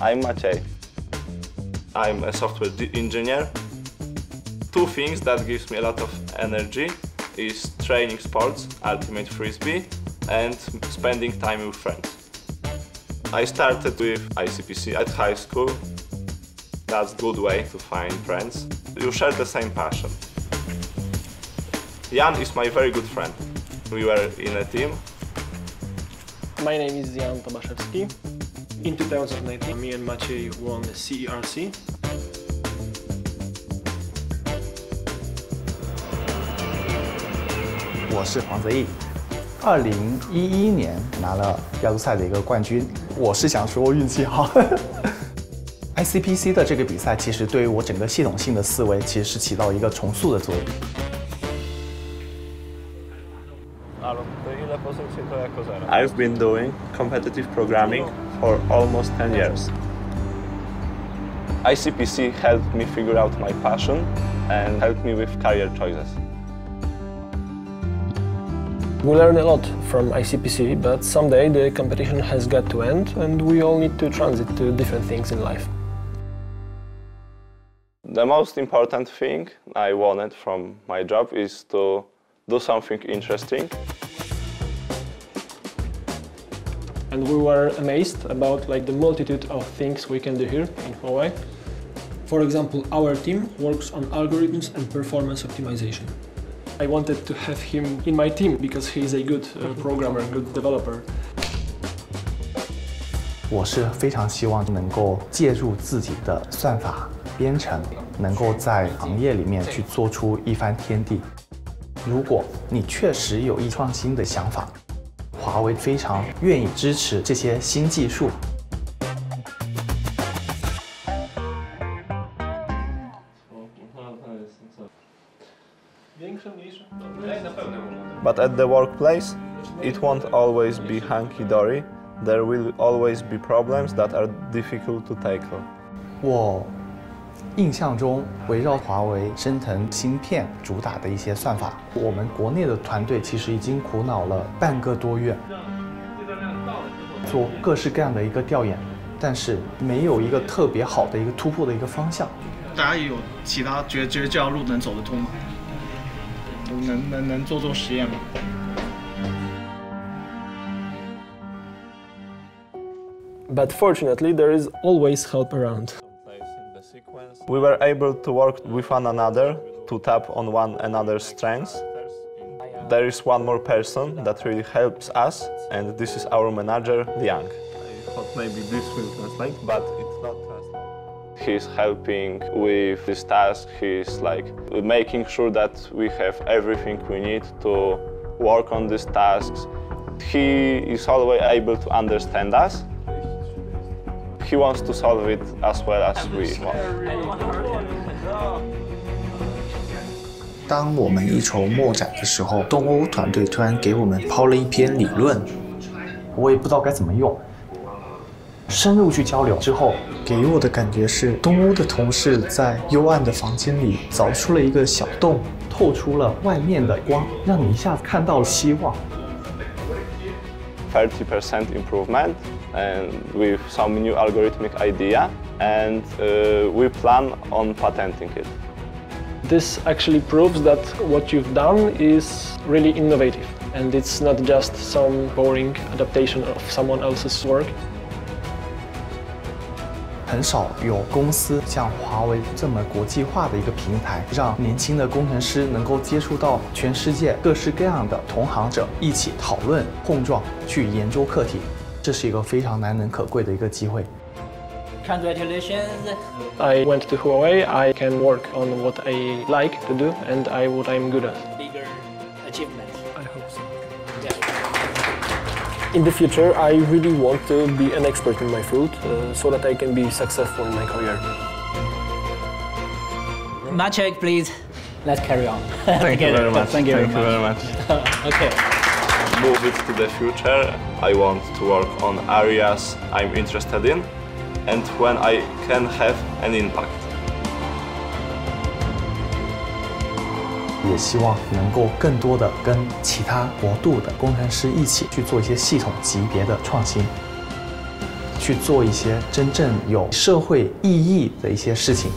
I'm Maciej. I'm a software engineer. Two things that gives me a lot of energy is training sports, ultimate frisbee, and spending time with friends. I started with ICPC at high school. That's a good way to find friends. You share the same passion. Jan is my very good friend. We were in a team. My name is Jan Tomaszewski. In 2019, me and Maciej won the CERC. I am Matei. 2011年拿了亚洲赛的一个冠军，我是想说运气好。ICPC 的这个比赛其实对于我整个系统性的思维其实是起到一个重塑的作用。I've been doing competitive programming for almost 10 years. ICPC helped me figure out my passion and helped me with career choices. We learn a lot from ICPC, but someday the competition has got to end and we all need to transit to different things in life. The most important thing I wanted from my job is to do something interesting. And we were amazed about the multitude of things we can do here in Huawei. For example, our team works on algorithms and performance optimization. I wanted to have him in my team because he is a good programmer, good developer. 我是非常希望能够借助自己的算法编程，能够在行业里面去做出一番天地。如果你确实有一创新的想法，华为非常愿意支持这些新技术。But at the workplace, it won't always be hunky-dory. There will always be problems that are difficult to tackle. 我印象中，围绕华为升腾芯片主打的一些算法，我们国内的团队其实已经苦恼了半个多月，做各式各样的一个调研，但是没有一个特别好的一个突破的一个方向。大家也有其他觉得这条路能走得通吗？ 能做实验吗？But fortunately, there is always help around. We were able to work with one another to tap on one another's strengths. There is one more person that really helps us, and this is our manager, Liang. I thought maybe this will translate, but it's not translated. He's helping with this task, he's making sure that we have everything we need to work on these tasks. He is always able to understand us. He wants to solve it as well as we want. 当我们一筹莫展的时候，东欧团队突然给我们抛了一篇理论，我也不知道该怎么用。 深入去交流之后，给我的感觉是，东欧的同事在幽暗的房间里凿出了一个小洞，透出了外面的光，让你一下子看到了希望。30% improvement, and with some new algorithmic idea, and we plan on patenting it. This actually proves that what you've done is really innovative, and it's not just some boring adaptation of someone else's work. 很少有公司像华为这么国际化的一个平台，让年轻的工程师能够接触到全世界各式各样的同行者，一起讨论、碰撞，去研究课题，这是一个非常难能可贵的一个机会。Congratulations! I went to Huawei. I can work on what I like to do and what I'm good at. Bigger achievement. I hope so. In the future, I really want to be an expert in my field, so that I can be successful in my career. Maciek, please, let's carry on. Thank you very much. Thank you very much. Okay. Move it to the future. I want to work on areas I'm interested in, and when I can have an impact. 也希望能够更多的跟其他国度的工程师一起去做一些系统级别的创新，去做一些真正有社会意义的一些事情。